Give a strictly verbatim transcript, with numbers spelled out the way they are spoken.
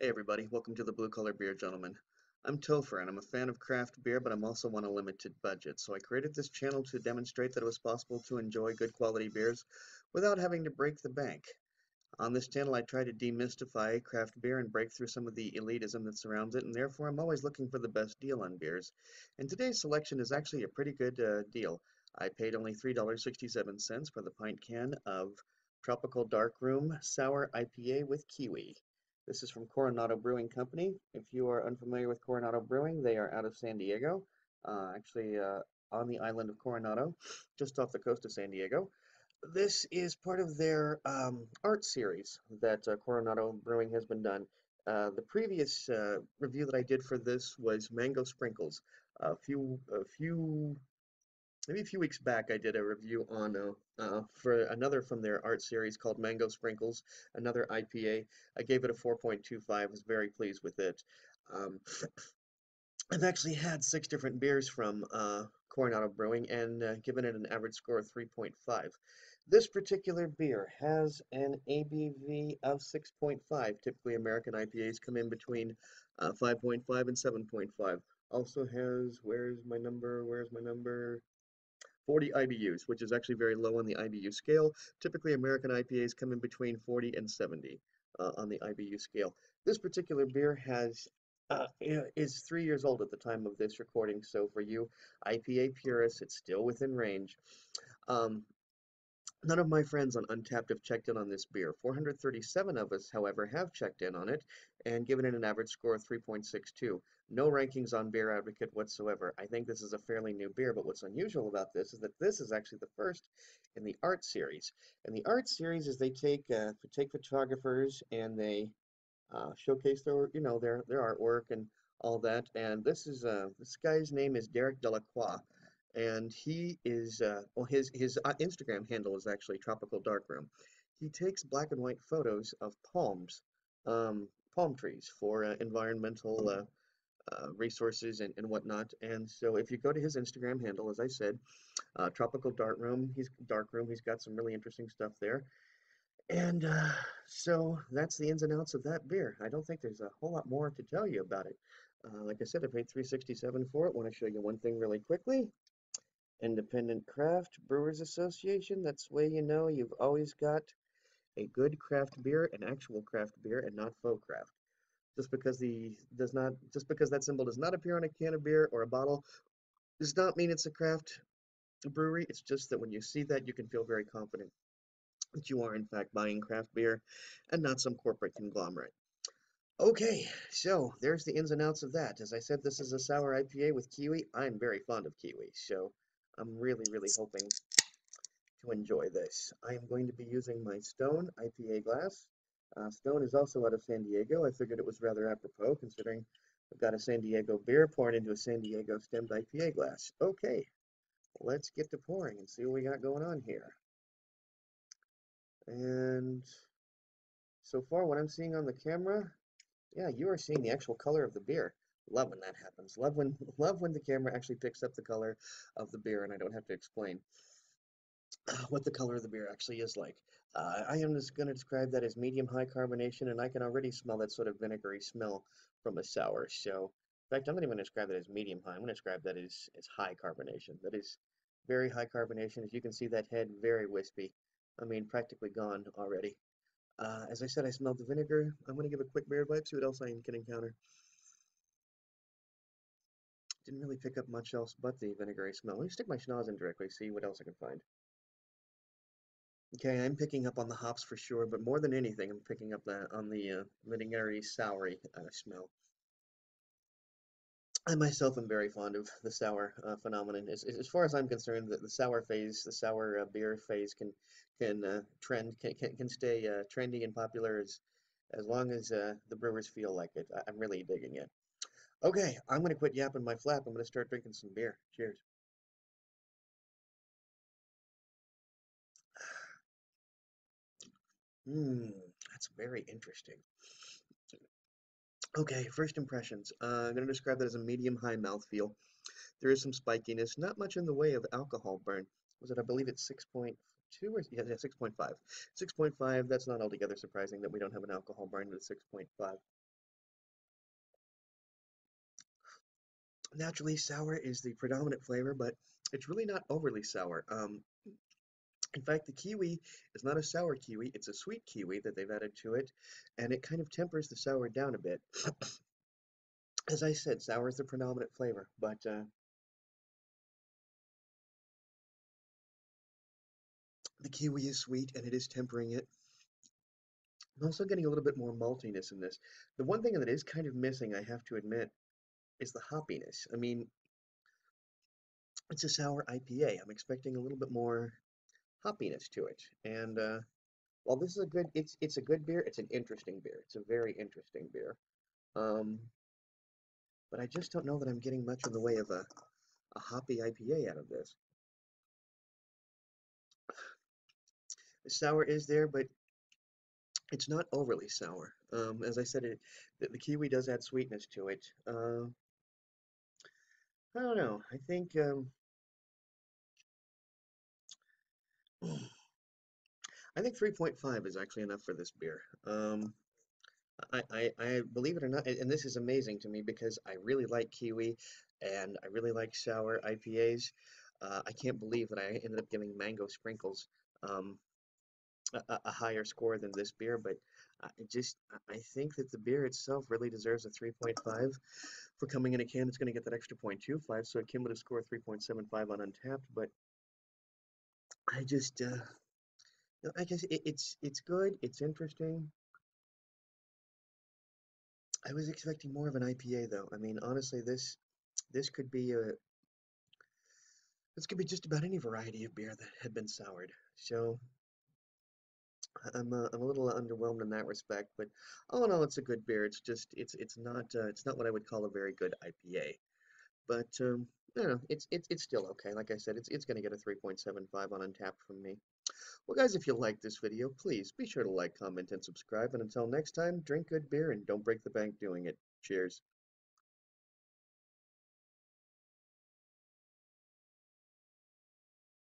Hey everybody, welcome to the Blue Collar Beer Gentleman. I'm Topher and I'm a fan of craft beer, but I'm also on a limited budget, so I created this channel to demonstrate that it was possible to enjoy good quality beers without having to break the bank. On this channel I try to demystify craft beer and break through some of the elitism that surrounds it, and therefore I'm always looking for the best deal on beers. And today's selection is actually a pretty good uh, deal. I paid only three dollars and sixty-seven cents for the pint can of Tropical Darkroom Sour I P A with Kiwi. This is from Coronado Brewing Company. If you are unfamiliar with Coronado Brewing, they are out of San Diego, uh, actually uh, on the island of Coronado, just off the coast of San Diego. This is part of their um, art series that uh, Coronado Brewing has been done. Uh, the previous uh, review that I did for this was Mango Sprinkles. A few, a few, maybe a few weeks back, I did a review on uh, uh, for another from their art series called Mango Sprinkles, another I P A. I gave it a four point two five. I was very pleased with it. Um, I've actually had six different beers from uh, Coronado Brewing and uh, given it an average score of three point five. This particular beer has an A B V of six point five. Typically, American I P As come in between uh, five point five and seven point five. Also has, where's my number, where's my number? forty I B Us, which is actually very low on the I B U scale. Typically, American I P As come in between forty and seventy uh, on the I B U scale. This particular beer has uh, is three years old at the time of this recording, so for you I P A purists, it's still within range. Um, None of my friends on Untappd have checked in on this beer. four hundred thirty-seven of us, however, have checked in on it and given it an average score of three point six two. No rankings on Beer Advocate whatsoever. I think this is a fairly new beer, but what's unusual about this is that this is actually the first in the art series. And the art series is they take uh, take photographers and they uh, showcase their you know their their artwork and all that. And this is uh, this guy's name is Derek Delacroix. And he is, uh, well, his, his Instagram handle is actually Tropical Darkroom. He takes black and white photos of palms, um, palm trees for uh, environmental uh, uh, resources and, and whatnot. And so if you go to his Instagram handle, as I said, uh, Tropical Darkroom, he's, Darkroom, he's got some really interesting stuff there. And uh, so that's the ins and outs of that beer. I don't think there's a whole lot more to tell you about it. Uh, like I said, I paid three dollars and sixty-seven cents for it. Want to show you one thing really quickly. Independent Craft Brewers Association. That's the way you know you've always got a good craft beer, an actual craft beer, and not faux craft. Just because the does not just because that symbol does not appear on a can of beer or a bottle does not mean it's a craft brewery. It's just that when you see that, you can feel very confident that you are in fact buying craft beer and not some corporate conglomerate. Okay, so there's the ins and outs of that. As I said, this is a sour I P A with kiwi. I'm very fond of kiwi, so I'm really, really hoping to enjoy this. I am going to be using my Stone I P A glass. Uh, Stone is also out of San Diego. I figured it was rather apropos, considering I've got a San Diego beer poured into a San Diego stemmed I P A glass. Okay, let's get to pouring and see what we got going on here. And so far, what I'm seeing on the camera, yeah, you are seeing the actual color of the beer. Love when that happens. Love when love when the camera actually picks up the color of the beer, and I don't have to explain uh, what the color of the beer actually is like. Uh, I am just going to describe that as medium-high carbonation, and I can already smell that sort of vinegary smell from a sour. So, in fact, I'm not even going to describe that as medium-high. I'm going to describe that as, as high carbonation. That is very high carbonation. As you can see, that head, very wispy. I mean, practically gone already. Uh, as I said, I smelled the vinegar. I'm going to give a quick beer wipe, see what else I can encounter. Didn't really pick up much else but the vinegary smell. Let me stick my schnoz in directly, see what else I can find. Okay, I'm picking up on the hops for sure, but more than anything, I'm picking up that on the uh, vinegary, soury uh, smell. I myself am very fond of the sour uh, phenomenon. As, as far as I'm concerned, the, the sour phase, the sour uh, beer phase, can can uh, trend, can can, can stay uh, trendy and popular as as long as uh, the brewers feel like it. I, I'm really digging it. Okay, I'm going to quit yapping my flap. I'm going to start drinking some beer. Cheers. Mmm, that's very interesting. Okay, first impressions. Uh, I'm going to describe that as a medium-high mouthfeel. There is some spikiness, not much in the way of alcohol burn. Was it, I believe it's six point five? Or, yeah, yeah, six point five. six point five, that's not altogether surprising that we don't have an alcohol burn with six point five. Naturally sour is the predominant flavor, but it's really not overly sour. Um, in fact, the kiwi is not a sour kiwi, it's a sweet kiwi that they've added to it, and it kind of tempers the sour down a bit. As I said, sour is the predominant flavor, but uh, the kiwi is sweet and it is tempering it. I'm also getting a little bit more maltiness in this. The one thing that is kind of missing, I have to admit, is the hoppiness. I mean, it's a sour I P A. I'm expecting a little bit more hoppiness to it. And uh, while this is a good, it's it's a good beer. It's an interesting beer. It's a very interesting beer. Um, but I just don't know that I'm getting much in the way of a, a hoppy I P A out of this. The sour is there, but it's not overly sour. Um, as I said, it, the, the kiwi does add sweetness to it. Uh, I don't know. I think um, I think three point five is actually enough for this beer. Um, I, I, I believe it or not, and this is amazing to me because I really like kiwi and I really like sour I P As. Uh, I can't believe that I ended up giving Mango Sprinkles Um, A, a higher score than this beer, but I just I think that the beer itself really deserves a three point five for coming in a can. It's going to get that extra point two five, so it came with a score three point seven five on Untappd. But I just, uh, you know, I guess it, it's it's good. It's interesting. I was expecting more of an I P A, though. I mean, honestly, this this could be a this could be just about any variety of beer that had been soured. So I'm uh, I'm a little underwhelmed in that respect, but all in all, it's a good beer. It's just it's it's not uh, it's not what I would call a very good I P A, but um, I don't know. It's it's it's still okay. Like I said, it's it's going to get a three point seven five on Untappd from me. Well, guys, if you liked this video, please be sure to like, comment, and subscribe. And until next time, drink good beer and don't break the bank doing it. Cheers.